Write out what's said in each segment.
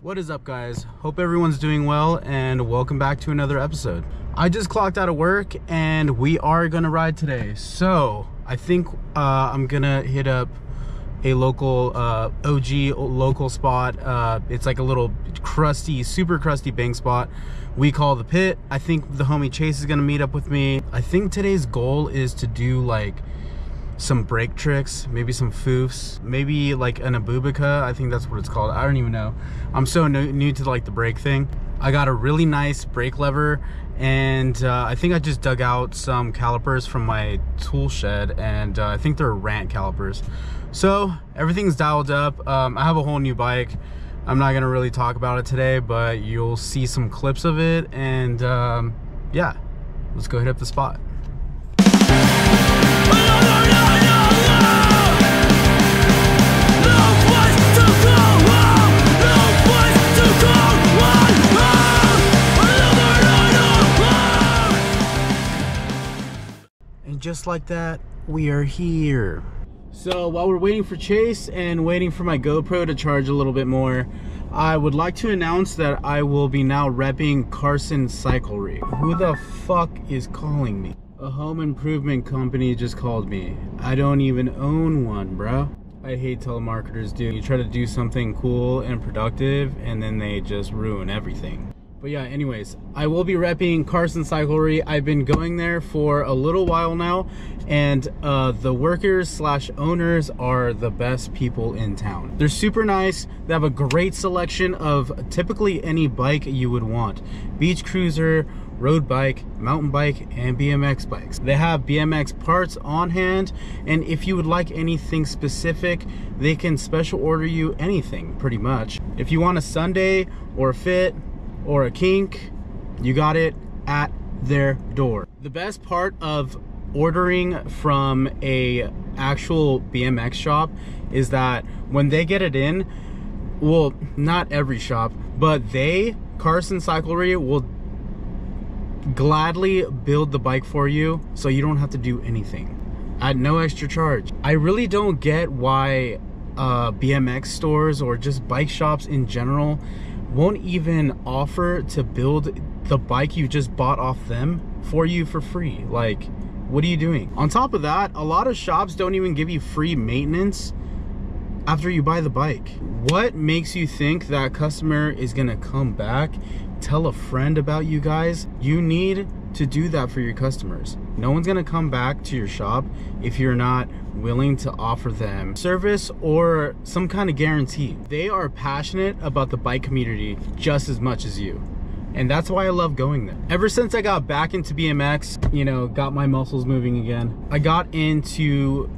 What is up, guys? Hope everyone's doing well and welcome back to another episode. I just clocked out of work and we are gonna ride today. So I think I'm gonna hit up a local OG local spot. It's like a little crusty, super crusty bank spot we call the Pit. I think the homie Chase is gonna meet up with me. I think today's goal is to do like some brake tricks, maybe some foofs, maybe like an abubica. I think that's what it's called. I don't even know. I'm so new to like the brake thing. I got a really nice brake lever and I think I just dug out some calipers from my tool shed, and I think they're Rant calipers. So everything's dialed up. I have a whole new bike. I'm not gonna really talk about it today, but you'll see some clips of it, and yeah, let's go hit up the spot. And just like that, we are here. So while we're waiting for Chase and waiting for my GoPro to charge a little bit more, I would like to announce that I will be now repping Carson Cyclery. Who the fuck is calling me? A home improvement company just called me. I don't even own one, bro. I hate telemarketers, dude. You try to do something cool and productive and then they just ruin everything. But yeah, anyways, I will be repping Carson Cyclery. I've been going there for a little while now, and the workers slash owners are the best people in town. They're super nice. They have a great selection of typically any bike you would want. Beach cruiser, road bike, mountain bike, and BMX bikes. They have BMX parts on hand, and if you would like anything specific, they can special order you anything, pretty much. If you want a Sunday or a fit, or a kink, you got it at their door. The best part of ordering from a actual BMX shop is that when they get it in, well, not every shop, but they, Carson Cyclery, will gladly build the bike for you so you don't have to do anything at no extra charge. I really don't get why BMX stores or just bike shops in general won't even offer to build the bike you just bought off them for you for free. Like, what are you doing? On top of that, a lot of shops don't even give you free maintenance after you buy the bike. What makes you think that customer is gonna come back, tell a friend about you guys? You need to do that for your customers. No one's gonna come back to your shop if you're not willing to offer them service or some kind of guarantee. They are passionate about the bike community just as much as you, and that's why I love going there. Ever since I got back into BMX, you know, got my muscles moving again, I got into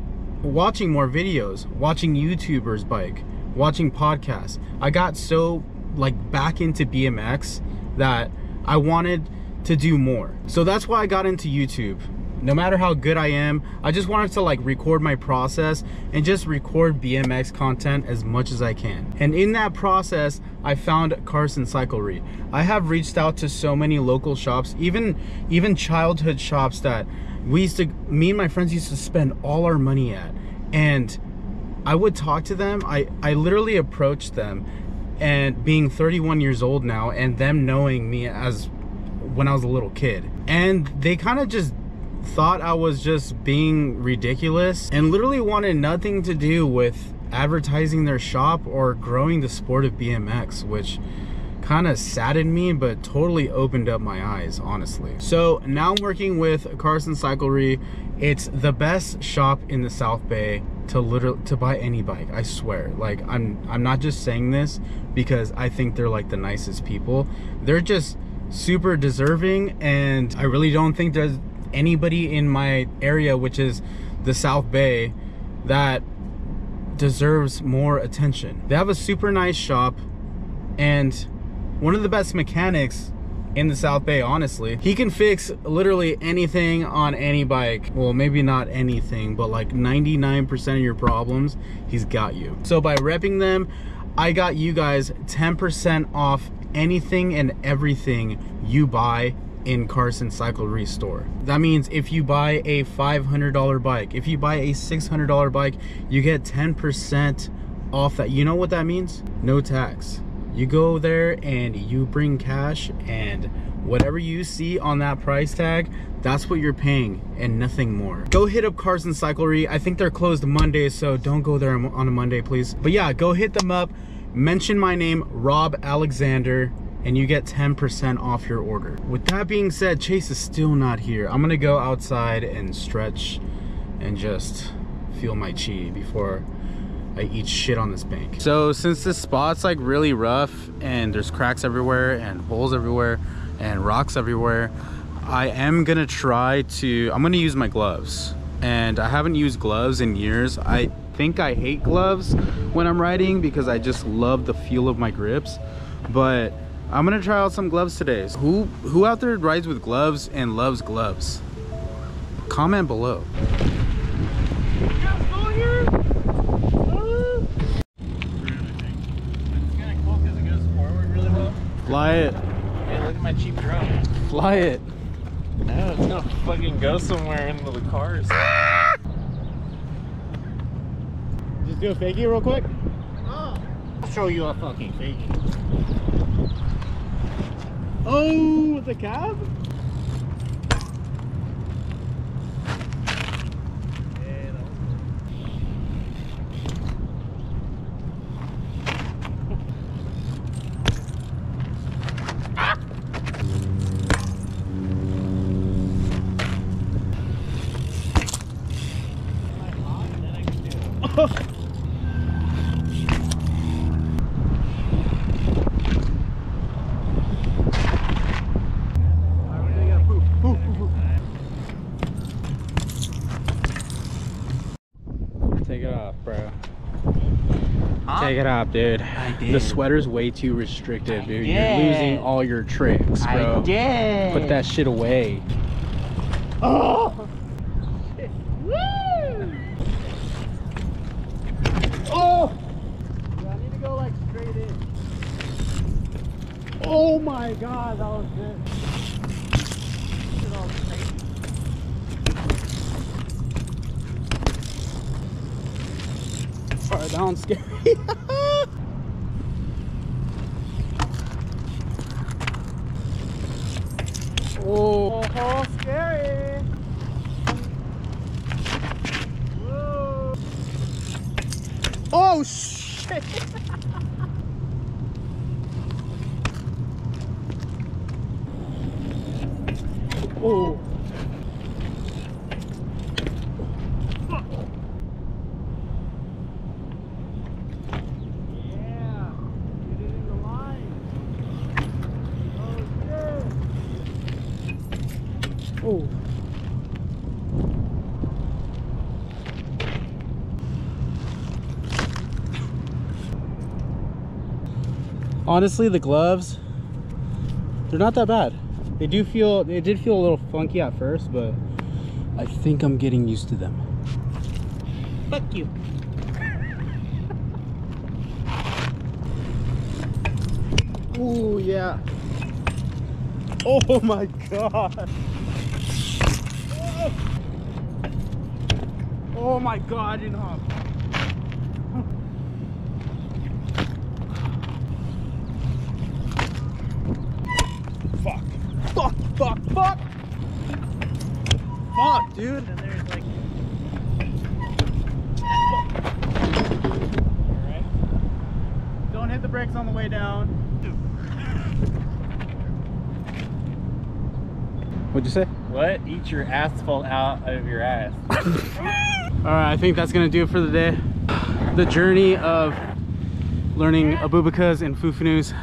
watching more videos, watching YouTubers bike, watching podcasts. I got so like back into BMX that I wanted to do more. So that's why I got into YouTube. No matter how good I am, I just wanted to like record my process and just record BMX content as much as I can. And in that process, I found Carson Cyclery. I have reached out to so many local shops, even childhood shops that we used to, me and my friends used to spend all our money at. And I would talk to them. I literally approached them, and being 31 years old now and them knowing me as when I was a little kid, and they kind of just thought I was just being ridiculous and literally wanted nothing to do with advertising their shop or growing the sport of BMX, which kind of saddened me but totally opened up my eyes, honestly. So now I'm working with Carson Cyclery. It's the best shop in the South Bay to buy any bike, I swear. Like, I'm not just saying this because I think they're like the nicest people. They're just super deserving, and I really don't think there's anybody in my area, which is the South Bay, that deserves more attention. They have a super nice shop and one of the best mechanics in the South Bay, honestly. He can fix literally anything on any bike. Well, maybe not anything, but like 99% of your problems, he's got you. So by repping them, I got you guys 10% off anything and everything you buy in Carson Cyclery store. That means if you buy a $500 bike, if you buy a $600 bike, you get 10% off that. You know what that means? No tax. You go there and you bring cash, and whatever you see on that price tag, that's what you're paying and nothing more. Go hit up Carson Cyclery. I think they're closed Monday, so don't go there on a Monday, please. But yeah, go hit them up. Mention my name, Rob Alexander, and you get 10% off your order. With that being said, Chase is still not here. I'm gonna go outside and stretch and just feel my chi before I eat shit on this bank. So since this spot's like really rough and there's cracks everywhere and holes everywhere and rocks everywhere, I am gonna try to, I'm gonna use my gloves. And I haven't used gloves in years. I think I hate gloves when I'm riding because I just love the feel of my grips. But I'm gonna try out some gloves today. So who out there rides with gloves and loves gloves? Comment below. Fly it. Hey, look at my cheap drone. Fly it. No, it's gonna fucking go somewhere into the cars. Just do a fakie real quick. Oh. I'll show you a fucking fakie. Oh, with the cab? Take it off, bro. Huh? Take it off, dude. I did. The sweater's way too restrictive, dude. You're losing all your tricks, bro. I did. Put that shit away. Oh! Shit. Woo! Oh! Dude, I need to go like straight in. Oh my god, that was good. Sorry, that one's scary. Oh, oh, scary. Whoa. Oh, shit. Oh. Oh. Honestly, the gloves, they're not that bad. They do feel, it did feel a little funky at first, but I think I'm getting used to them. Fuck you. Oh yeah. Oh my god. Oh my god, you know. Fuck. Fuck, fuck, fuck. Fuck, dude. And there's like. Alright. Don't hit the brakes on the way down. What'd you say? What? Eat your asphalt out of your ass. Alright, I think that's gonna do it for the day. The journey of learning abubakas and fufunus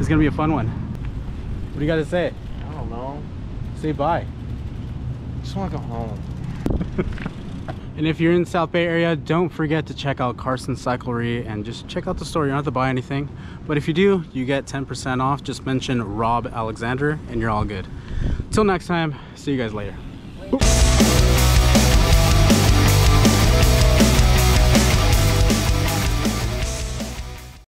is gonna be a fun one. What do you gotta say? I don't know. Say bye. I just wanna go home. And if you're in the South Bay area, don't forget to check out Carson Cyclery and just check out the store. You don't have to buy anything. But if you do, you get 10% off. Just mention Rob Alexander and you're all good. Till next time, see you guys later.